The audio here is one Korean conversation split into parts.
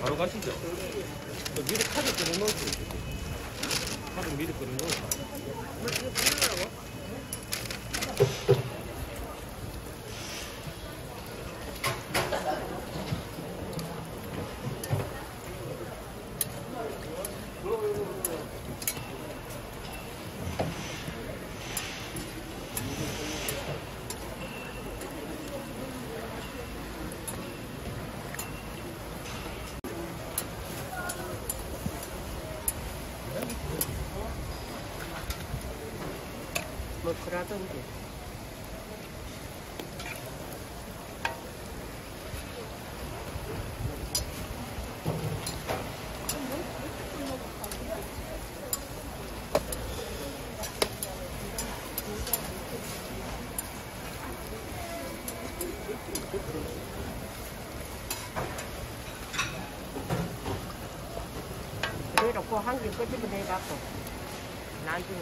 바로 가시죠. 저 미리 카드 끊어놓을 수 있어요. 카드 미리 끊어놓을 수 있어요. 이거 끊으라고? 뭐 그러던데. 그래도 그 한 개 끄집어 내갖고 나중에.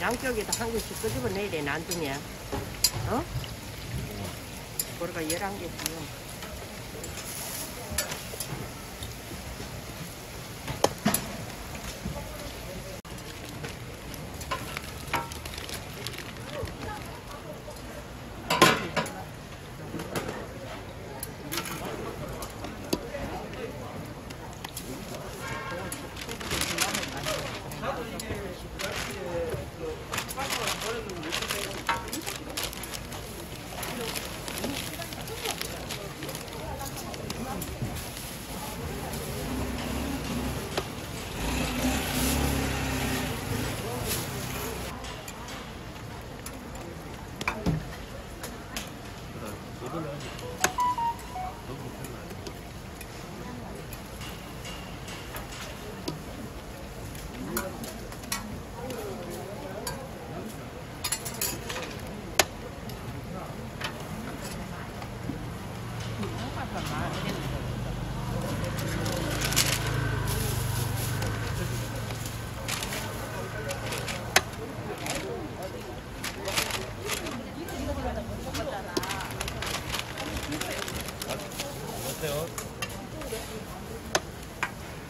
양쪽에도 한 개씩 끄집어 내야 돼, 난중에. 어? 고래가 11개씩.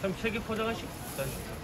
그럼 책에 포장하시고 게 주세요.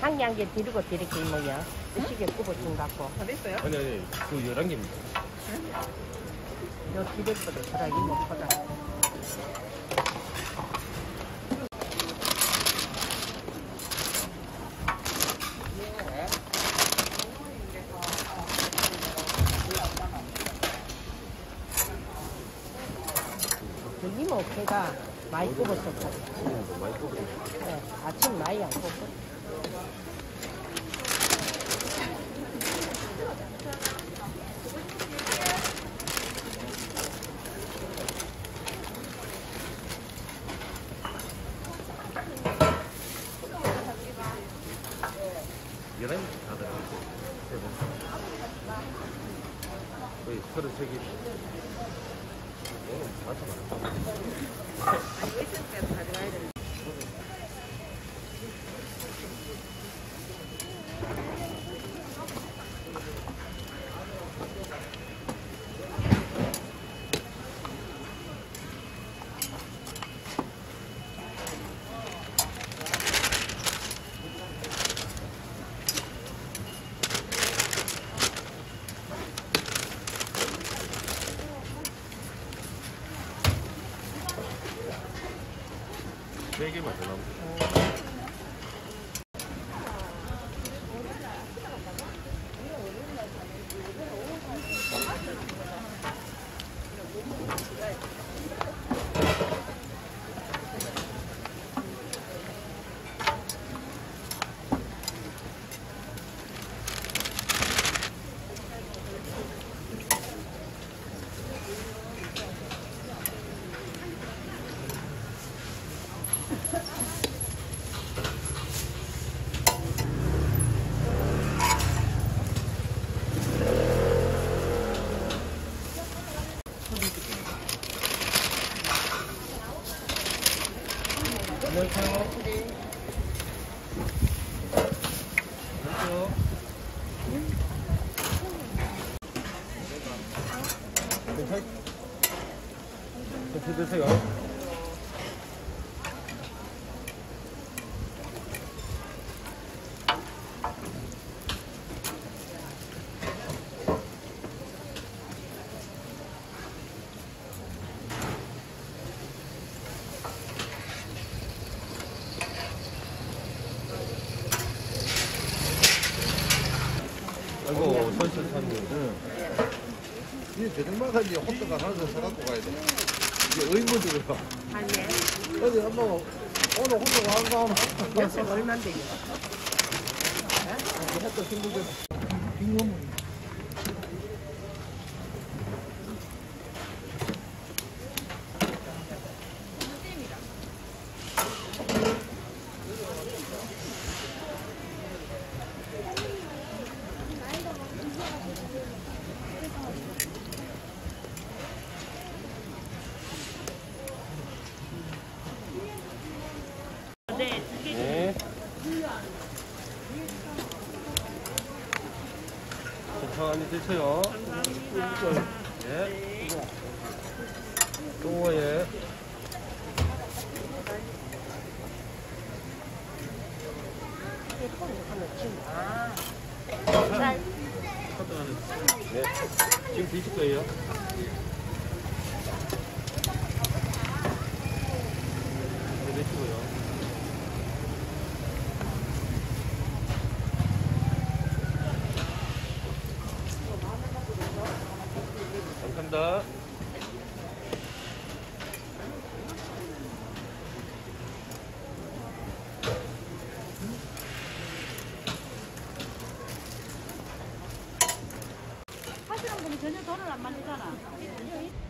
아니 한 개 한 개 드리고 드릴게 뭐야? 시계 굽어준 갖고. 다 됐어요? 아니 그 11개입니다. 요 기대거든 그래 이거 보다. 이 목회가 많이 뽑았었어. 많이 뽑았어. 네, 아침 많이 안 뽑았어. 여름에 다 들어갔어. 거의 33개. 개만 더 나오면 드세요. 아이고 선수 참는. 이게 저녁마다지 호떡가 하나 더 사갖고 가야 돼. 의문들을 봐. 아니에요. 어디 한번 오늘 혼자 한 다음 한번 얼마나 되겠어? 했던 친구들 빙고문. 많이 드세요. 감사합니다. 예. 동호회. 네. 지금 드실 거예요? 네, 드시고요. 감사합니다. 사실은 보면 전혀 돈을 안 만들잖아.